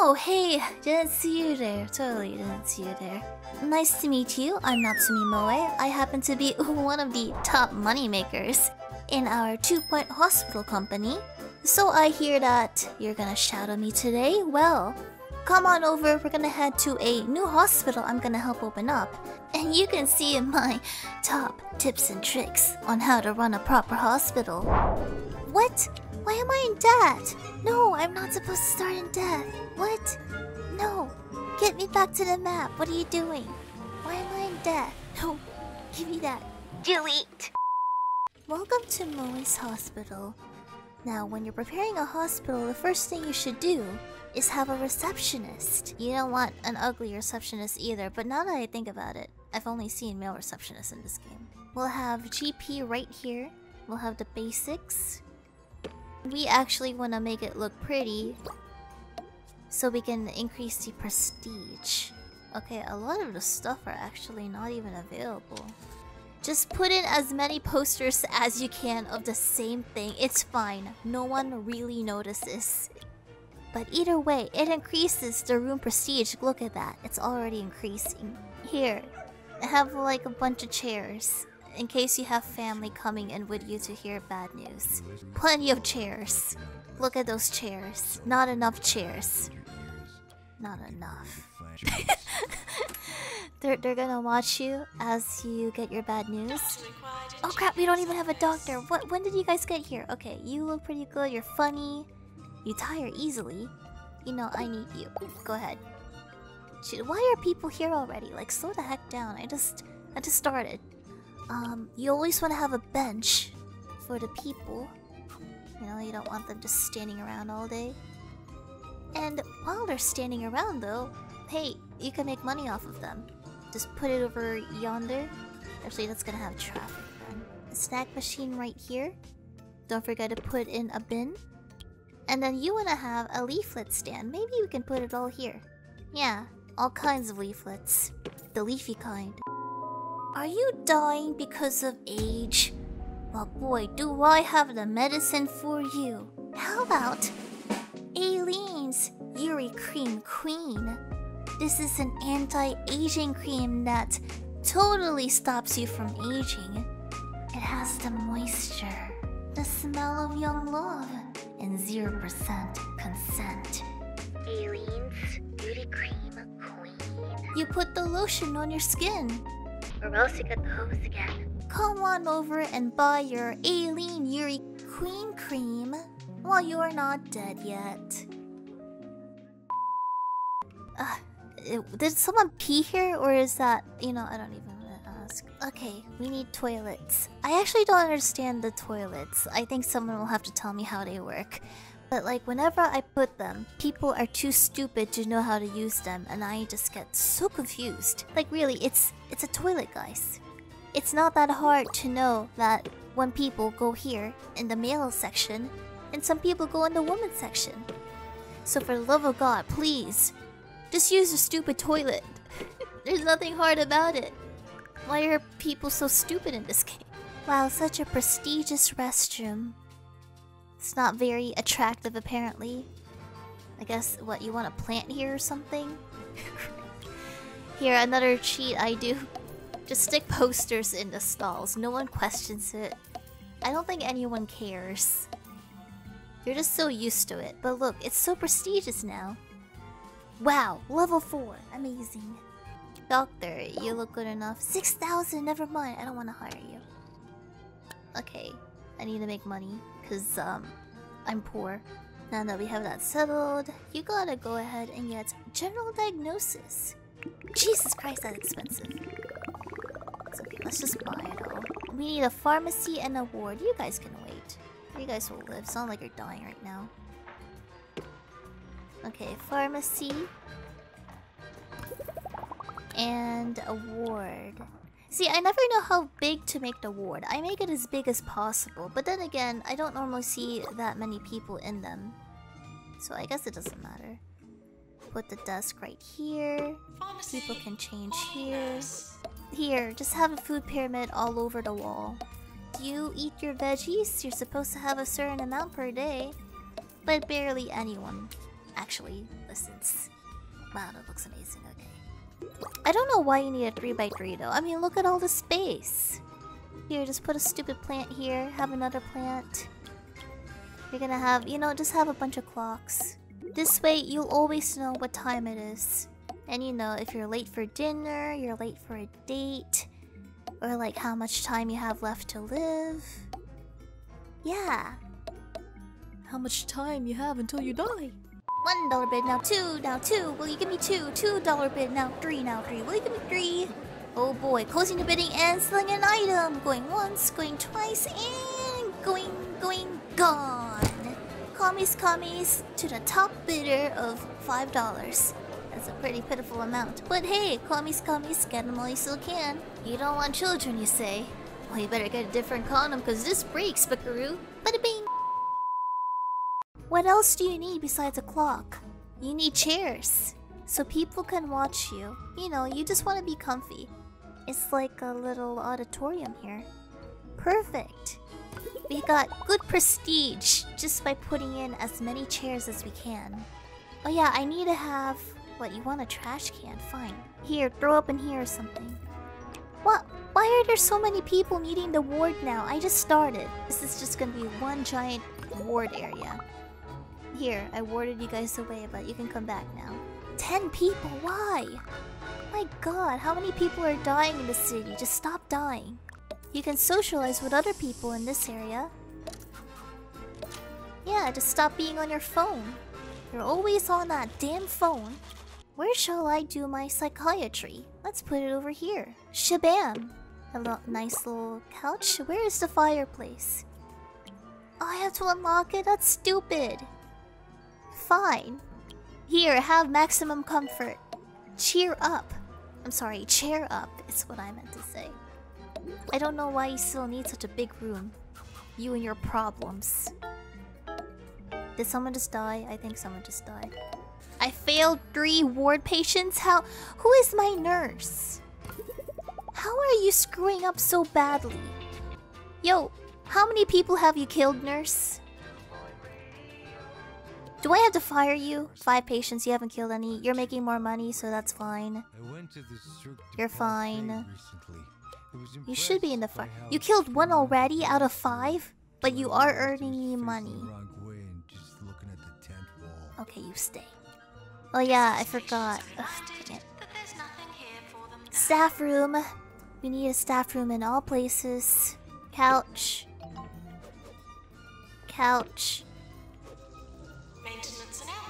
Oh, hey! Didn't see you there. Totally didn't see you there. Nice to meet you. I'm Natsumi Moe. I happen to be one of the top moneymakers in our 2 Point Hospital company. So I hear that you're gonna shadow me today. Well, come on over. We're gonna head to a new hospital I'm gonna help open up. And you can see my top tips and tricks on how to run a proper hospital. What? Why am I in debt? No, I'm not supposed to start in debt. What? No. Get me back to the map. What are you doing? Why am I in debt? No. Give me that. Delete. Welcome to Moe's hospital. Now, when you're preparing a hospital, the first thing you should do is have a receptionist. You don't want an ugly receptionist either, but now that I think about it, I've only seen male receptionists in this game. We'll have GP right here. We'll have the basics. We actually want to make it look pretty so we can increase the prestige. Okay, a lot of the stuff are actually not even available. Just put in as many posters as you can of the same thing. It's fine. No one really notices. But either way, it increases the room prestige. Look at that. It's already increasing. Here, have like a bunch of chairs. In case you have family coming in with you to hear bad news. Plenty of chairs. Look at those chairs. Not enough chairs. Not enough. They're gonna watch you as you get your bad news. Oh crap, we don't even have a doctor. What? When did you guys get here? Okay, you look pretty good. You're funny. You tire easily. You know, I need you. Go ahead. Shoot, why are people here already? Like, slow the heck down. I just started. You always want to have a bench for the people. You know, you don't want them just standing around all day. And while they're standing around though, hey, you can make money off of them. Just put it over yonder. Actually, that's gonna have traffic then. A snack machine right here. Don't forget to put in a bin. And then you wanna have a leaflet stand. Maybe you can put it all here. Yeah, all kinds of leaflets. The leafy kind. Are you dying because of age? Well, boy, do I have the medicine for you. How about Eilene's Yuri Cream Queen? This is an anti-aging cream that totally stops you from aging. It has the moisture, the smell of young love, and 0% consent. Eilene's Yuri Cream Queen. You put the lotion on your skin. Or else you get the hose again. Come on over and buy your Eilene's Yuri Queen Cream while you are not dead yet. Did someone pee here, or is that... You know, I don't even want to ask. Okay, we need toilets. I actually don't understand the toilets. I think someone will have to tell me how they work. But like, whenever I put them, people are too stupid to know how to use them, and I just get so confused. Like really, it's a toilet, guys. It's not that hard to know that when people go here in the male section, and some people go in the woman's section. So for the love of God, please, just use a stupid toilet. There's nothing hard about it. Why are people so stupid in this game? Wow, such a prestigious restroom. It's not very attractive, apparently. I guess, what, you want a plant here or something? Here, another cheat I do. Just stick posters in the stalls. No one questions it. I don't think anyone cares. You're just so used to it. But look, it's so prestigious now. Wow, level 4. Amazing. Doctor, you look good enough. 6,000, never mind. I don't want to hire you. Okay. I need to make money, because I'm poor. Now that we have that settled, you gotta go ahead and get general diagnosis. Jesus Christ, that's expensive. It's okay, let's just buy it all. We need a pharmacy and a ward. You guys can wait. You guys will live. It's not like you're dying right now. Okay, pharmacy. And a ward. See, I never know how big to make the ward. I make it as big as possible, but then again, I don't normally see that many people in them. So I guess it doesn't matter. Put the desk right here. Pharmacy. People can change here. Here, just have a food pyramid all over the wall. Do you eat your veggies? You're supposed to have a certain amount per day, but barely anyone actually listens. Wow, that looks amazing, okay. I don't know why you need a 3x3 though. I mean, look at all the space. Here, just put a stupid plant here, have another plant. You're gonna have, you know, just have a bunch of clocks. This way, you'll always know what time it is. And you know, if you're late for dinner, you're late for a date, or like how much time you have left to live. Yeah. How much time you have until you die. $1 bid, now two, will you give me two? $2 bid, now three, will you give me three? Oh boy, closing the bidding and selling an item. Going once, going twice, and going gone. Commies to the top bidder of $5. That's a pretty pitiful amount. But hey, commies, get them while you still can. You don't want children, you say? Well, you better get a different condom, because this breaks, buckaroo. Bada bing! What else do you need besides a clock? You need chairs, so people can watch you. You know, you just want to be comfy. It's like a little auditorium here. Perfect! We got good prestige just by putting in as many chairs as we can. Oh yeah, I need to have... What, you want a trash can? Fine. Here, throw up in here or something. What? Why are there so many people needing the ward now? I just started. This is just gonna be one giant ward area. Here, I warded you guys away, but you can come back now. 10 people? Why? My god, how many people are dying in the city? Just stop dying. You can socialize with other people in this area. Yeah, just stop being on your phone. You're always on that damn phone. Where shall I do my psychiatry? Let's put it over here. Shabam! A nice little couch. Where is the fireplace? Oh, I have to unlock it? That's stupid. Fine. Here, have maximum comfort. Cheer up. I'm sorry, chair up is what I meant to say. I don't know why you still need such a big room. You and your problems. Did someone just die? I think someone just died. I failed 3 ward patients? How? Who is my nurse? How are you screwing up so badly? Yo, how many people have you killed, nurse? Do I have to fire you? 5 patients, you haven't killed any. You're making more money, so that's fine. You're fine. You should be in the fire. You killed 1 already out of 5? But you are earning me money. Okay, you stay. Oh yeah, I forgot. Ugh, staff room. We need a staff room in all places. Couch. Couch.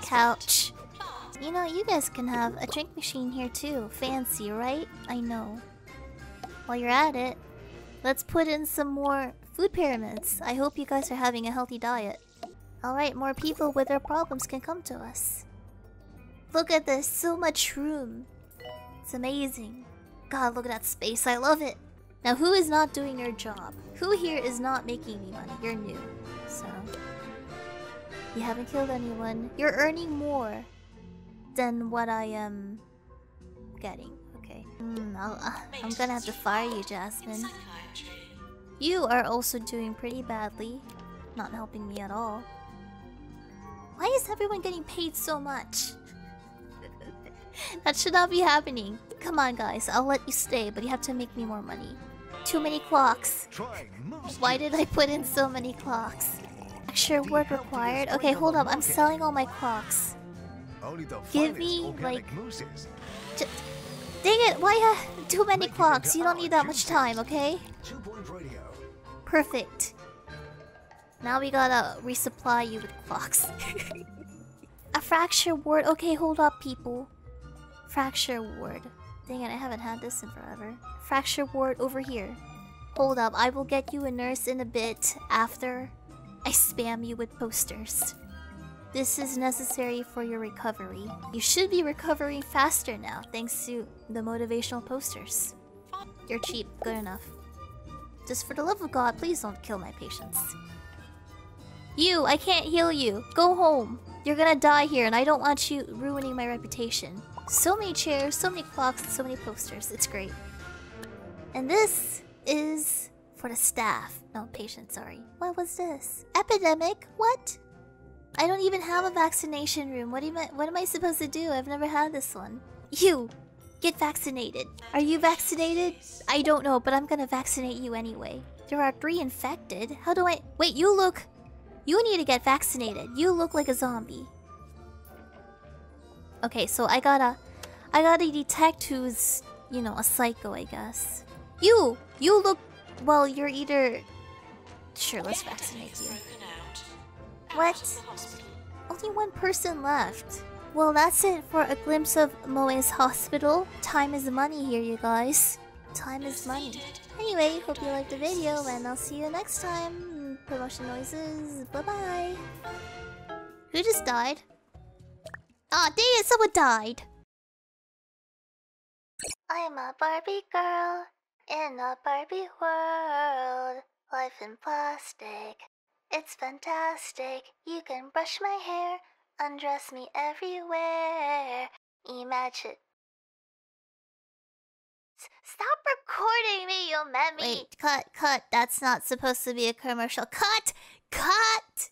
Couch. You know, you guys can have a drink machine here too. Fancy, right? I know. While you're at it, let's put in some more food pyramids. I hope you guys are having a healthy diet. Alright, more people with their problems can come to us. Look at this, so much room. It's amazing. God, look at that space, I love it. Now, who is not doing your job? Who here is not making me money? You're new, so... You haven't killed anyone. You're earning more than what I am... getting, okay. I'm gonna have to fire you, Jasmine. You are also doing pretty badly. Not helping me at all. Why is everyone getting paid so much? That should not be happening. Come on, guys. I'll let you stay, but you have to make me more money. Too many clocks. Why did I put in so many clocks? Extra work required. Okay, hold up. I'm selling all my clocks. Give me, like... Just... Dang it! Why too many clocks? You don't need that much time, okay? Perfect. Now we gotta resupply you with clocks. A fracture ward. Okay, hold up, people. Fracture ward. Dang it, I haven't had this in forever. Fracture ward over here. Hold up, I will get you a nurse in a bit after I spam you with posters. This is necessary for your recovery. You should be recovering faster now, thanks to the motivational posters. You're cheap, good enough. Just for the love of God, please don't kill my patients. You, I can't heal you. Go home. You're gonna die here, and I don't want you ruining my reputation. So many chairs, so many clocks, so many posters. It's great. And this is for the staff. No, patient, sorry. What was this? Epidemic? What? I don't even have a vaccination room. What am I supposed to do? I've never had this one. You! Get vaccinated. Are you vaccinated? I don't know, but I'm gonna vaccinate you anyway. There are 3 infected. How do I... Wait, you look... You need to get vaccinated. You look like a zombie. Okay, so I gotta detect who's, you know, a psycho, I guess. You look... Well, you're either... Sure, let's vaccinate you. What? Only 1 person left. Well, that's it for a glimpse of Moe's hospital. Time is money here, you guys. Time is money. Anyway, hope you liked the video, and I'll see you next time. Promotion noises. Bye-bye. Who just died? Aw, dang it, someone died! I'm a Barbie girl in a Barbie world. Life in plastic. It's fantastic. You can brush my hair, undress me everywhere. Imagine. Stop recording me, you mammy! Wait, cut, cut. That's not supposed to be a commercial. Cut! Cut!